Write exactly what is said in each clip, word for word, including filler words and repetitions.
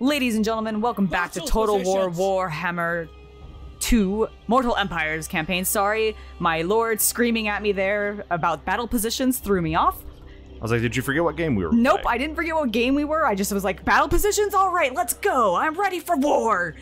Ladies and gentlemen, welcome back to Total War Warhammer two Mortal Empires campaign. Sorry, my lord screaming at me there about battle positions threw me off. I was like, did you forget what game we were Nope, playing? I didn't forget what game we were. I just was like, battle positions? All right, let's go. I'm ready for war.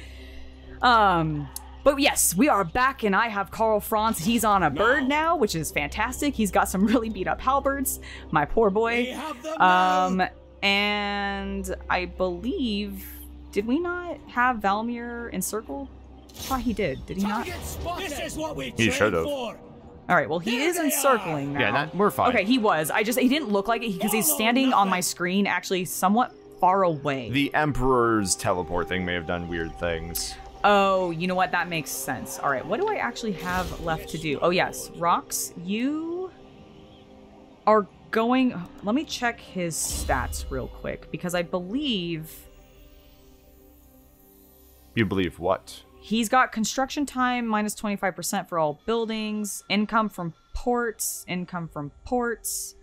Um, But yes, we are back, and I have Karl Franz. He's on a bird no. now, which is fantastic. He's got some really beat up halberds. My poor boy. Um... And I believe, did we not have Valmir encircled? I thought he did. Did he not? This is what we he should have. All right, well, he there is encircling now. Yeah, that, we're fine. Okay, he was. I just, he didn't look like it because he's standing nothing. on my screen, actually somewhat far away. The Emperor's teleport thing may have done weird things. Oh, you know what? That makes sense. All right, what do I actually have left to do? Oh, yes. Rox, you are... Going, let me check his stats real quick because I believe. You believe what? He's got construction time minus twenty-five percent for all buildings, income from ports, income from ports,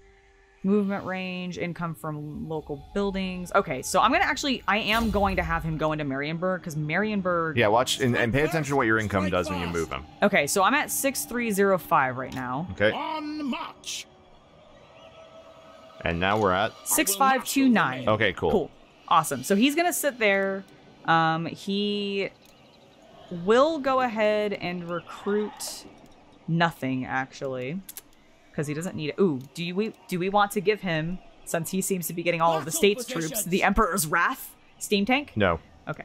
movement range, income from local buildings. Okay, so I'm gonna actually, I am going to have him go into Marienburg because Marienburg. Yeah, watch and, and pay attention to what your income does when you move him. Okay, so I'm at six three zero five right now. Okay. On March. And now we're at six five two nine. Okay, cool. Cool. Awesome. So he's going to sit there. Um, he will go ahead and recruit nothing, actually, because he doesn't need it. Ooh, do we, do we want to give him, since he seems to be getting all of the state's troops, the Emperor's Wrath steam tank? No. Okay.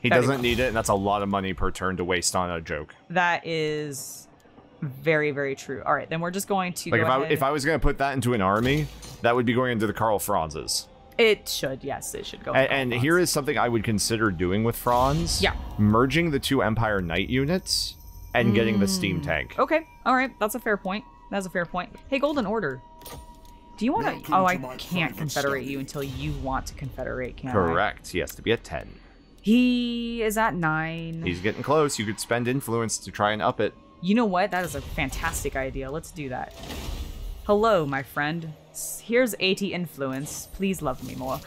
He That'd doesn't cool. need it, and that's a lot of money per turn to waste on a joke. That is... Very, very true. All right, then we're just going to. Like, go if I if I was going to put that into an army, that would be going into the Karl Franz's. It should, yes, it should go. And, and here is something I would consider doing with Franz. Yeah. Merging the two Empire Knight units and mm. getting the steam tank. Okay, all right, that's a fair point. That's a fair point. Hey, Golden Order, do you want to? Oh, I can't confederate you until you want to confederate. Can Correct. I? He has to be at ten. He is at nine. He's getting close. You could spend influence to try and up it. You know what? That is a fantastic idea. Let's do that. Hello, my friend. Here's eighty influence. Please love me more.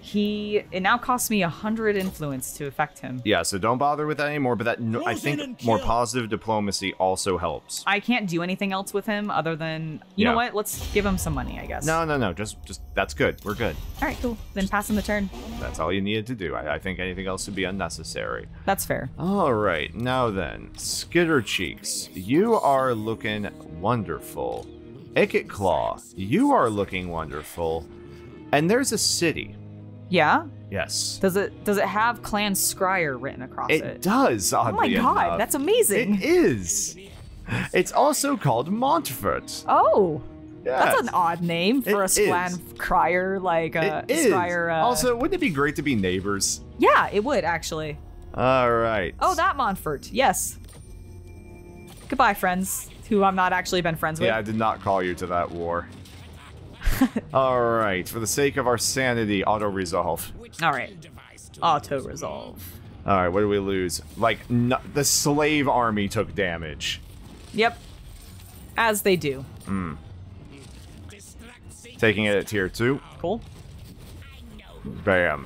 He, it now costs me one hundred influence to affect him. Yeah, so don't bother with that anymore, but that, no, I think more positive diplomacy also helps. I can't do anything else with him other than, you yeah. know what? Let's give him some money, I guess. No, no, no. Just, just that's good. We're good. All right, cool. Then just, pass him the turn. That's all you needed to do. I, I think anything else would be unnecessary. That's fair. All right, now then, Skittercheeks, you are looking wonderful. Ikit Claw, you are looking wonderful. And there's a city. Yeah? Yes. Does it does it have Clan Scryer written across it? It does, oddly enough. Oh my god, that's amazing. It is. It's also called Montfort. Oh. Yes. That's an odd name for it a Clan Scryer, like a Scryer. Uh... Also, wouldn't it be great to be neighbors? Yeah, it would, actually. All right. Oh, that Montfort. Yes. Goodbye, friends, who I've not actually been friends with. Yeah, I did not call you to that war. All right, for the sake of our sanity, auto resolve. All right, auto resolve. All right, what do we lose? Like, no, the slave army took damage. Yep, as they do. Mm. Taking it at tier two. Cool. Bam.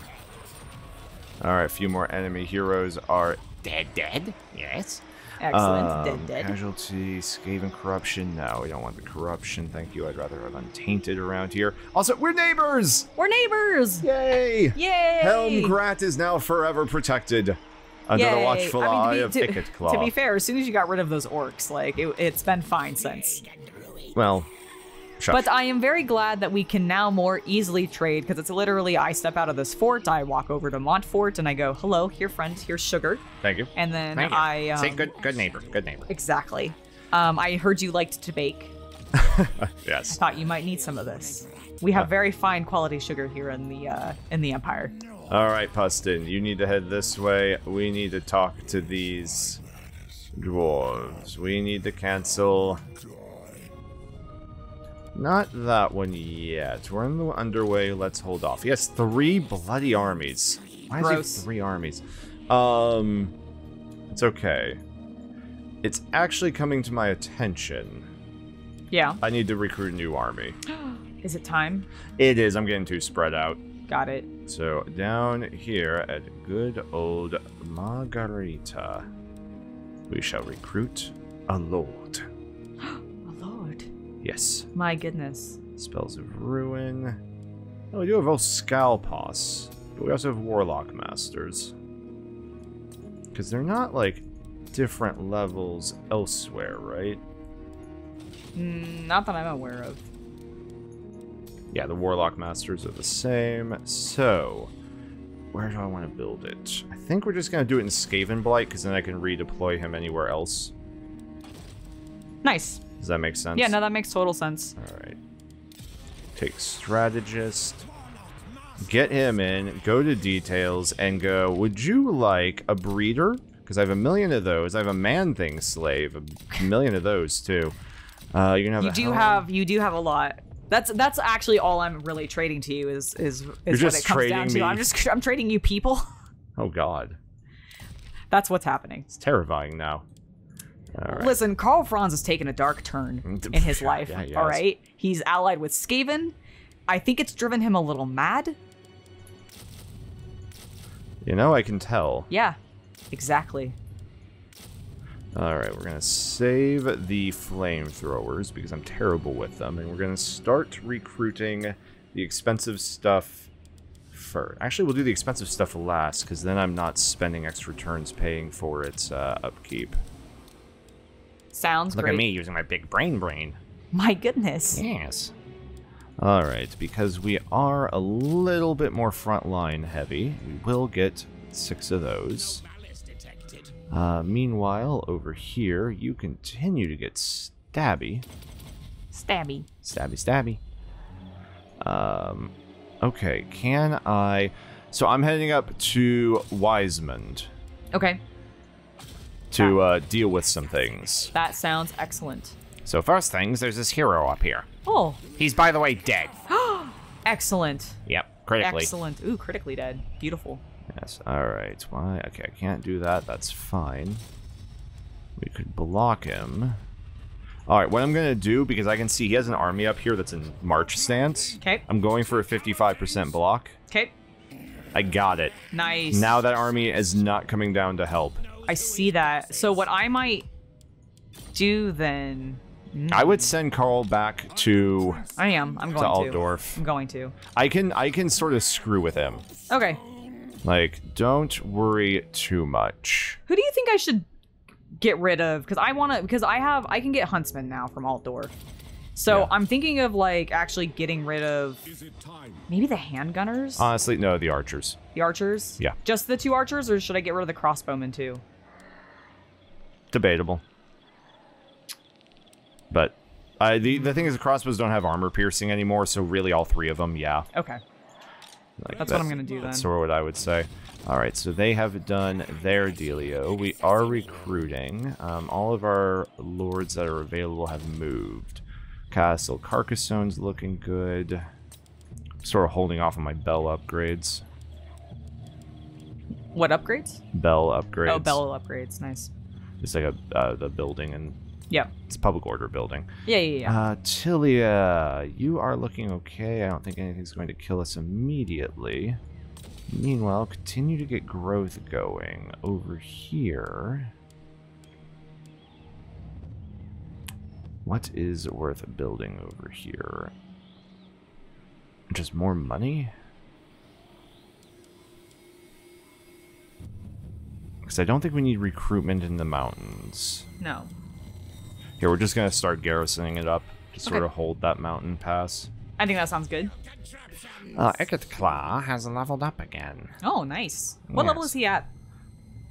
All right, a few more enemy heroes are dead, dead. Yes. Excellent. Um, dead, dead. Casualty, Skaven corruption. No, we don't want the corruption. Thank you. I'd rather have untainted around here. Also, we're neighbors. We're neighbors. Yay. Yay. Helmgrat is now forever protected under Yay. the watchful I mean, to be, eye to, of Ikit Claw. To be fair, as soon as you got rid of those orcs, like it, it's been fine since. Well, shush. But I am very glad that we can now more easily trade because it's literally I step out of this fort, I walk over to Montfort, and I go, hello, here, friend, here's sugar. Thank you. And then Thank I... Um, Say good, good neighbor, good neighbor. Exactly. Um, I heard you liked to bake. Yes. I thought you might need some of this. We have very fine quality sugar here in the, uh, in the Empire. All right, Pustin, you need to head this way. We need to talk to these dwarves. We need to cancel... Not that one yet. We're in the underway. Let's hold off. Yes, three bloody armies. Why is it three armies? Um, it's okay. It's actually coming to my attention. Yeah. I need to recruit a new army. Is it time? It is. I'm getting too spread out. Got it. So down here at good old Margarita, we shall recruit a lord. A lord? Yes. My goodness. Spells of Ruin. Oh, we do have Oskalpos, but we also have Warlock Masters. Because they're not, like, different levels elsewhere, right? Mm, not that I'm aware of. Yeah, the Warlock Masters are the same. So, where do I want to build it? I think we're just going to do it in Skavenblight, because then I can redeploy him anywhere else. Nice. Does that make sense? Yeah, no, that makes total sense. All right. Take Strategist. Get him in. Go to Details and go, would you like a Breeder? Because I have a million of those. I have a Man-Thing Slave. A million of those, too. Uh, you're gonna have you do have you do have a lot. That's that's actually all I'm really trading to you is is, is you're what just it comes down me. to. I'm just I'm trading you people. Oh God, that's what's happening. It's terrifying now. All right. Listen, Karl Franz has taken a dark turn in his life. Yeah, yeah, all right, he's allied with Skaven. I think it's driven him a little mad. You know, I can tell. Yeah, exactly. Alright, we're going to save the flamethrowers because I'm terrible with them. And we're going to start recruiting the expensive stuff first. Actually, we'll do the expensive stuff last because then I'm not spending extra turns paying for its uh, upkeep. Sounds Look great. Look at me using my big brain brain. My goodness. Yes. Alright, because we are a little bit more frontline heavy, we will get six of those. Uh, meanwhile, over here, you continue to get stabby. Stabby. Stabby, stabby. Um, okay, can I... So I'm heading up to Wisemond. Okay. To uh, deal with some things. That sounds excellent. So first things, there's this hero up here. Oh. He's, by the way, dead. Excellent. Yep, critically. Excellent. Ooh, critically dead. Beautiful. Yes, alright. Why? Okay, I can't do that. That's fine. We could block him. Alright, what I'm going to do, because I can see he has an army up here that's in march stance. Okay. I'm going for a fifty-five percent block. Okay. I got it. Nice. Now that army is not coming down to help. I see that. So what I might do then... Mm. I would send Karl back to... I am. I'm going to. Altdorf. I'm going to. I can, I can sort of screw with him. Okay. Like, don't worry too much. Who do you think I should get rid of? Because I want to, because I have, I can get Huntsman now from Altdorf. So yeah. I'm thinking of, like, actually getting rid of maybe the handgunners? Honestly, no, the archers. The archers? Yeah. Just the two archers, or should I get rid of the crossbowmen too? Debatable. But uh, the, the thing is, the crossbows don't have armor piercing anymore, so really all three of them, yeah. Okay. Like that's that. what I'm going to do then. That's sort of what I would say. All right, so they have done their dealio. We are recruiting. Um, all of our lords that are available have moved. Castle Carcassone's looking good. Sort of holding off on my bell upgrades. What upgrades? Bell upgrades. Oh, bell upgrades. Nice. Just like a, uh, the building and... Yeah. It's a public order building. Yeah, yeah, yeah. Uh, Tilia, you are looking okay. I don't think anything's going to kill us immediately. Meanwhile, continue to get growth going over here. What is worth building over here? Just more money? Because I don't think we need recruitment in the mountains. No. Here, we're just gonna start garrisoning it up to sort okay. of hold that mountain pass. I think that sounds good. Uh, Ikit Claw has leveled up again. Oh, nice. What yes. level is he at?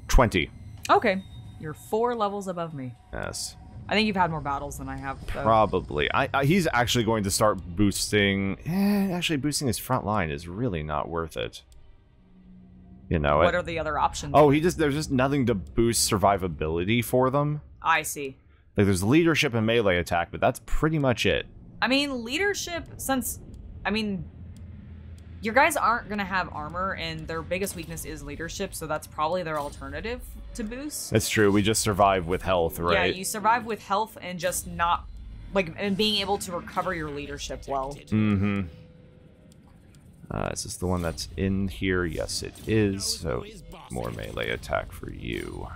twenty. Okay. You're four levels above me. Yes. I think you've had more battles than I have. Though. Probably. I, I, he's actually going to start boosting... Eh, actually, boosting his front line is really not worth it. You know What it, are the other options? Oh, he just there's just nothing to boost survivability for them. I see. Like, there's leadership and melee attack, but that's pretty much it. I mean, leadership, since... I mean, your guys aren't going to have armor, and their biggest weakness is leadership, so that's probably their alternative to boost. That's true. We just survive with health, right? Yeah, you survive with health and just not, like, and being able to recover your leadership well. Mm-hmm. Uh, is this the one that's in here? Yes, it is. So more melee attack for you.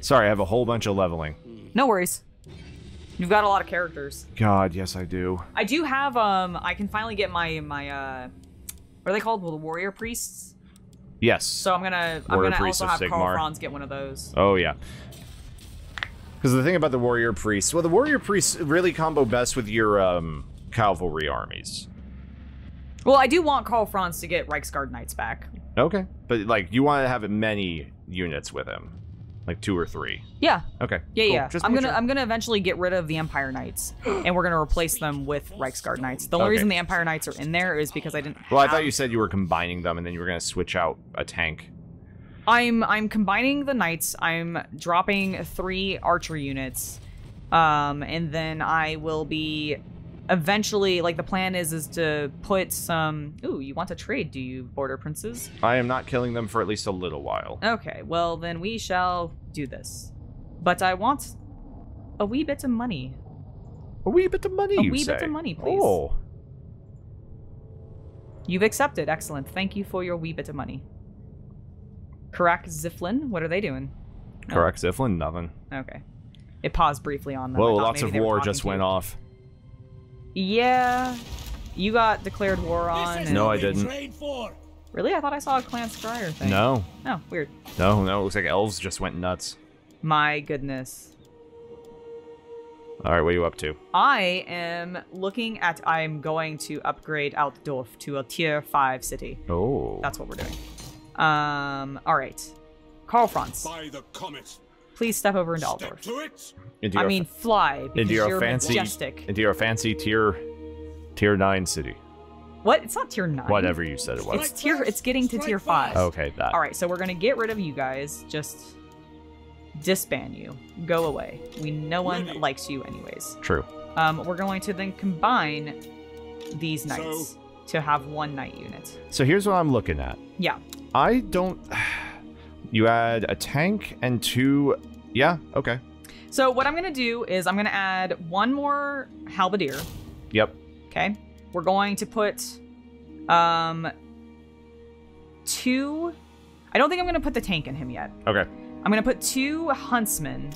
Sorry, I have a whole bunch of leveling. No worries. You've got a lot of characters. God, yes, I do. I do have, um, I can finally get my, my, uh, what are they called? Well, the warrior priests? Yes. So I'm gonna, warrior I'm gonna also have Karl Franz get one of those. Oh, yeah. Because the thing about the warrior priests, well, the warrior priests really combo best with your, um, cavalry armies. Well, I do want Karl Franz to get Reichsguard Knights back. Okay. But, like, you want to have many units with him. Like two or three. Yeah. Okay. Yeah, cool. yeah. Just I'm gonna sure. I'm gonna eventually get rid of the Empire Knights, and we're gonna replace them with Reichsguard Knights. The only okay. reason the Empire Knights are in there is because I didn't. Well, have... I thought you said you were combining them, and then you were gonna switch out a tank. I'm I'm combining the Knights. I'm dropping three archer units, um, and then I will be eventually like the plan is is to put some. Ooh, you want to trade? Do you, Border Princes? I am not killing them for at least a little while. Okay, well then we shall do this. But I want a wee bit of money. A wee bit of money. A you wee say. bit of money, please. Oh. You've accepted. Excellent. Thank you for your wee bit of money. Karak Ziflin, what are they doing? Karak oh. Ziflin, nothing. Okay. It paused briefly on them. Whoa, lots of war just went you. off. Yeah, you got declared war on. No, I didn't. Really? I thought I saw a clan scryer thing. No. Oh, weird. No, no, it looks like elves just went nuts. My goodness. All right, what are you up to? I am looking at, I'm going to upgrade Altdorf to a tier five city. Oh. That's what we're doing. Um. All right. Karl Franz. By the comet. Please step over into Altdorf. Into I mean, fly, because into your you're fancy, majestic. Into your fancy tier, tier nine city. What? It's not tier nine. Whatever you said it was. It's tier. It's getting to tier five. Okay, that. All right, so we're gonna get rid of you guys. Just disband you. Go away. We no one Ready. likes you anyways. True. Um, we're going to then combine these knights so, to have one knight unit. So here's what I'm looking at. Yeah. I don't. You add a tank and two. Yeah. Okay. So what I'm gonna do is I'm gonna add one more halberdier. Yep. Okay. We're going to put um two. I don't think I'm gonna put the tank in him yet. Okay. I'm gonna put two huntsmen,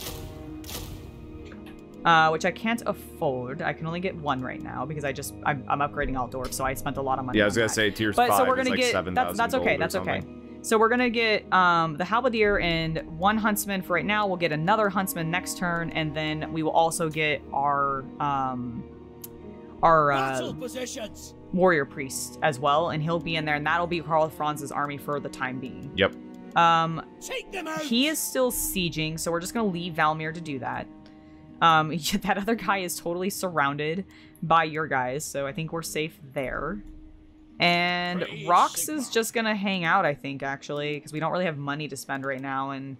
uh, which I can't afford. I can only get one right now because I just I'm, I'm upgrading Altdorf, so I spent a lot of money. Yeah, I was on gonna that. say tier but, five. So we're gonna get like seven, that's, that's okay. That's something. okay. So we're going to get um, the halberdier and one huntsman for right now. We'll get another huntsman next turn, and then we will also get our um, our uh, warrior priest as well, and he'll be in there, and that'll be Karl Franz's army for the time being. Yep. Um, Take them out. He is still sieging, so we're just going to leave Valmir to do that. Um, that other guy is totally surrounded by your guys, so I think we're safe there. And Rox is just gonna hang out, I think, actually, because we don't really have money to spend right now, and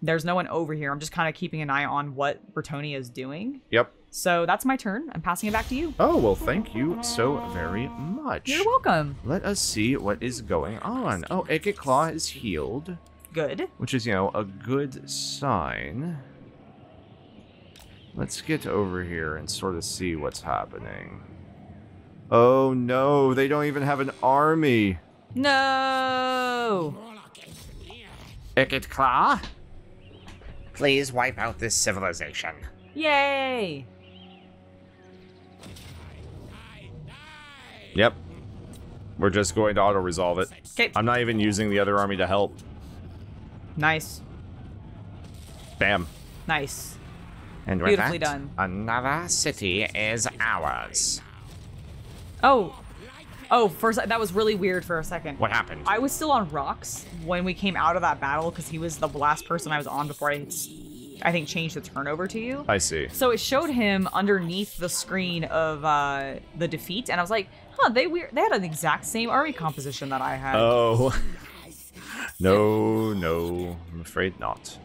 there's no one over here. I'm just kind of keeping an eye on what Britonia is doing. Yep. So that's my turn. I'm passing it back to you. Oh, well, thank you so very much. You're welcome. Let us see what is going on. Oh, Ikit Claw is healed. Good. Which is, you know, a good sign. Let's get over here and sort of see what's happening. Oh no, they don't even have an army. No! Ikit Claw? Please wipe out this civilization. Yay! Yep. We're just going to auto-resolve it. Kay. I'm not even using the other army to help. Nice. Bam. Nice. And with Beautifully that, done. Another city is ours. Oh, oh! First, that was really weird for a second. What happened? I was still on Rox when we came out of that battle because he was the last person I was on before I, I think, changed the turnover to you. I see. So it showed him underneath the screen of uh, the defeat, and I was like, "Huh? They weird. They had an exact same army composition that I had." Oh. No, no, I'm afraid not.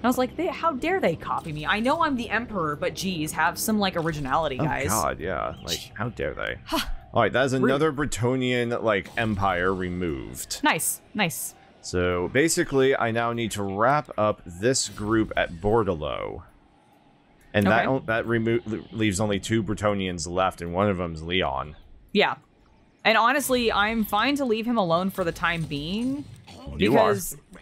And I was like, they, how dare they copy me? I know I'm the emperor, but geez, have some, like, originality, guys. Oh, God, yeah. Like, how dare they? All right, that is another Britonian, like, empire removed. Nice, nice. So basically, I now need to wrap up this group at Bordelo. And okay. that that remo leaves only two Bretonians left, and one of them's Leon. Yeah. And honestly, I'm fine to leave him alone for the time being. You because... are.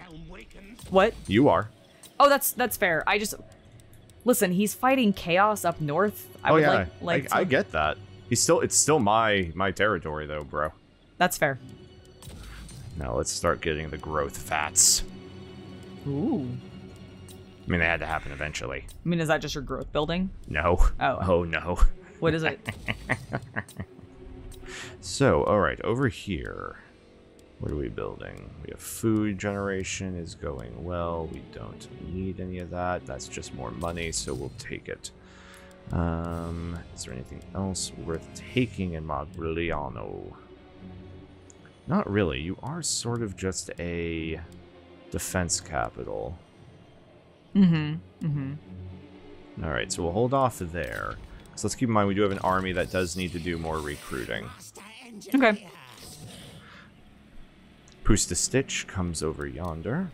What? You are. Oh, that's that's fair. I just... Listen, he's fighting chaos up north. I oh, would yeah. like, like I, to... I get that. He's still It's still my, my territory, though, bro. That's fair. Now let's start getting the growth fats. Ooh. I mean, they had to happen eventually. I mean, is that just your growth building? No. Oh. Oh, no. What is it? So, all right, over here, what are we building? We have food generation is going well. We don't need any of that. That's just more money, so we'll take it. Um, is there anything else worth taking in Magrilliano? Not really. You are sort of just a defense capital. Mm-hmm. Mm-hmm. All right, so we'll hold off there. So let's keep in mind we do have an army that does need to do more recruiting. Okay. Pusta Stitch comes over yonder.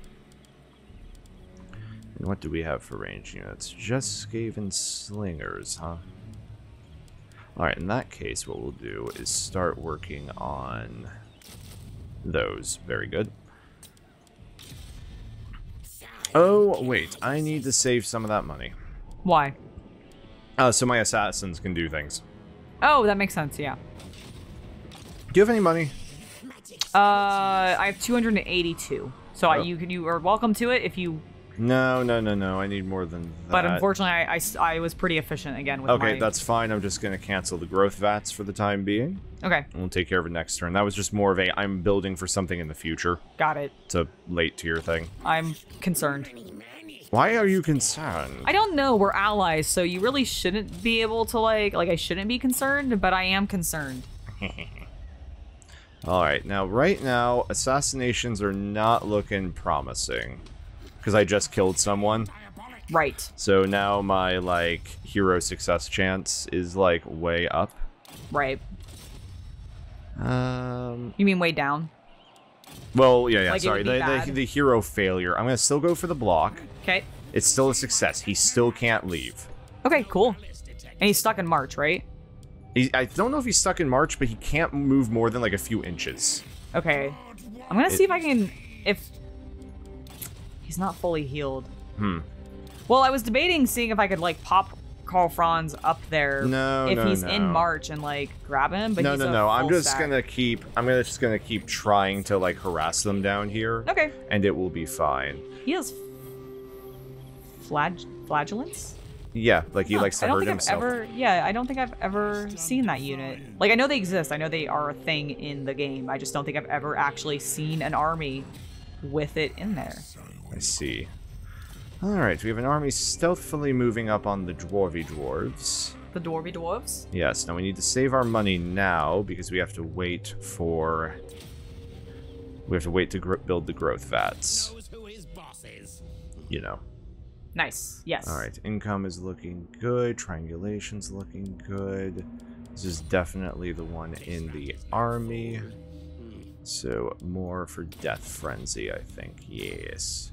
And what do we have for range units? Just Skaven Slingers, huh? Alright, in that case, what we'll do is start working on those. Very good. Oh, wait. I need to save some of that money. Why? Uh, so my assassins can do things. Oh, that makes sense, yeah. Do you have any money? Uh, I have two hundred eighty-two. So oh. you can you are welcome to it if you... No, no, no, no. I need more than that. But unfortunately, I, I, I was pretty efficient again with okay, my... that's fine. I'm just going to cancel the growth vats for the time being. Okay. And we'll take care of it next turn. That was just more of a I'm building for something in the future. Got it. It's a late tier thing. I'm concerned. Why are you concerned? I don't know. We're allies, so you really shouldn't be able to, like... Like, I shouldn't be concerned, but I am concerned. All right. Now, right now, assassinations are not looking promising. Because I just killed someone. Right. So now my, like, hero success chance is, like, way up. Right. Um. You mean way down? Well, yeah, yeah, like sorry. The, the, the hero failure. I'm going to still go for the block. Okay. It's still a success. He still can't leave. Okay, cool. And he's stuck in March, right? He, I don't know if he's stuck in March, but he can't move more than, like, a few inches. Okay. I'm going to see if I can... If... He's not fully healed. Hmm. Well, I was debating seeing if I could like pop Karl Franz up there no, if no, he's no. in March and like grab him. But no, he's no, a no. I'm just stack. gonna keep. I'm gonna just gonna keep trying to like harass them down here. Okay. And it will be fine. He has flag flagellants. Yeah, like he huh. likes to I don't hurt think himself. I've ever, yeah, I don't think I've ever seen that unit. Like I know they exist. I know they are a thing in the game. I just don't think I've ever actually seen an army with it in there. I see. Alright, we have an army stealthily moving up on the Dwarvy Dwarves. The Dwarvy Dwarves? Yes, now we need to save our money now, because we have to wait for... We have to wait to gr build the growth vats. Who his boss is. You know. Nice, yes. Alright, income is looking good, triangulation's looking good. This is definitely the one in the army. So, more for Death Frenzy, I think, yes.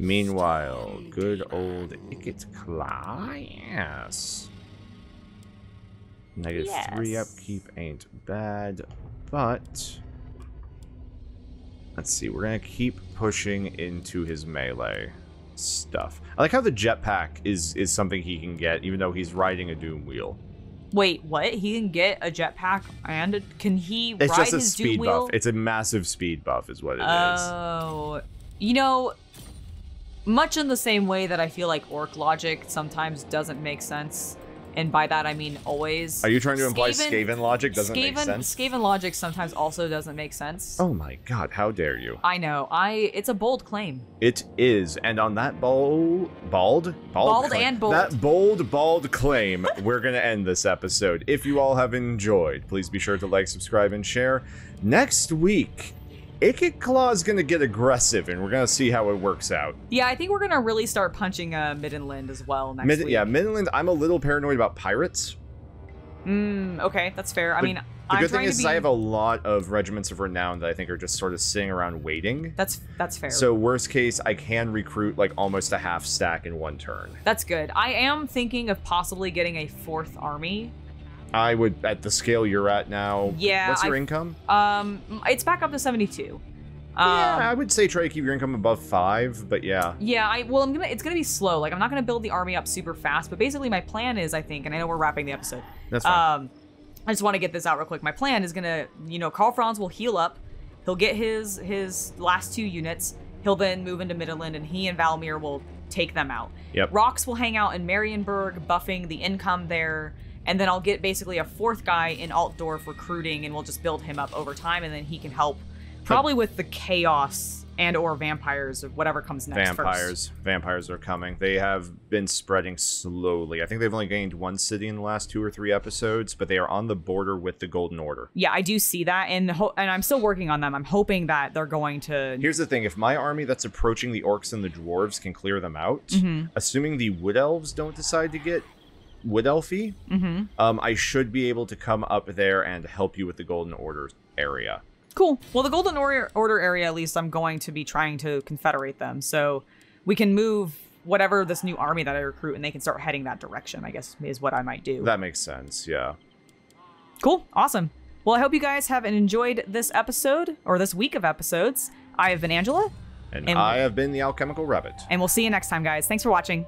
Meanwhile, good old Ikit Claw, yes. Negative yes. three upkeep ain't bad, but let's see. We're gonna keep pushing into his melee stuff. I like how the jetpack is is something he can get, even though he's riding a Doom Wheel. Wait, what? He can get a jetpack, and a, can he? It's ride just a his speed buff. Wheel? It's a massive speed buff, is what it oh. is. Oh, you know. Much in the same way that I feel like orc logic sometimes doesn't make sense, and by that I mean always. Are you trying to imply Skaven, Skaven logic doesn't Skaven, make sense? Skaven logic sometimes also doesn't make sense. Oh my god, how dare you. I know, I it's a bold claim. It is, and on that bold, bald? Bald, bald claim, and bold. That bold, bald claim, we're gonna end this episode. If you all have enjoyed, please be sure to like, subscribe, and share. Next week, Ikit Claw is going to get aggressive, and we're going to see how it works out. Yeah, I think we're going to really start punching uh, Middenland as well next Mid week. Yeah, Middenland, I'm a little paranoid about pirates. Mm, okay, that's fair. I the, mean, the I'm good thing is, be... is I have a lot of regiments of renown that I think are just sort of sitting around waiting. That's that's fair. So worst case, I can recruit like almost a half stack in one turn. That's good. I am thinking of possibly getting a fourth army. I would, at the scale you're at now. Yeah. What's your I, income? Um, it's back up to seventy-two. Yeah, um, I would say try to keep your income above five, but yeah. Yeah, I well, I'm gonna. It's gonna be slow. Like I'm not gonna build the army up super fast, but basically my plan is, I think, and I know we're wrapping the episode. That's fine. Um, I just want to get this out real quick. My plan is gonna, you know, Karl Franz will heal up. He'll get his his last two units. He'll then move into Middenland, and he and Valmir will take them out. Yep. Rox will hang out in Marienburg, buffing the income there. And then I'll get basically a fourth guy in Altdorf recruiting, and we'll just build him up over time, and then he can help probably with the chaos and or vampires or whatever comes next. Vampires. First. Vampires are coming. They have been spreading slowly. I think they've only gained one city in the last two or three episodes, but they are on the border with the Golden Order. Yeah, I do see that, and ho and I'm still working on them. I'm hoping that they're going to... Here's the thing. If my army that's approaching the orcs and the dwarves can clear them out, mm-hmm. assuming the wood elves don't decide to get... Wood Elfie, mm-hmm. um, I should be able to come up there and help you with the Golden Order area. Cool. Well, the Golden Order Order area, at least, I'm going to be trying to confederate them, so we can move whatever this new army that I recruit, and they can start heading that direction. I guess is what I might do. That makes sense. Yeah. Cool. Awesome. Well, I hope you guys have enjoyed this episode or this week of episodes. I have been Angela, and, and I have been the Alchemical Rabbit, and we'll see you next time, guys. Thanks for watching.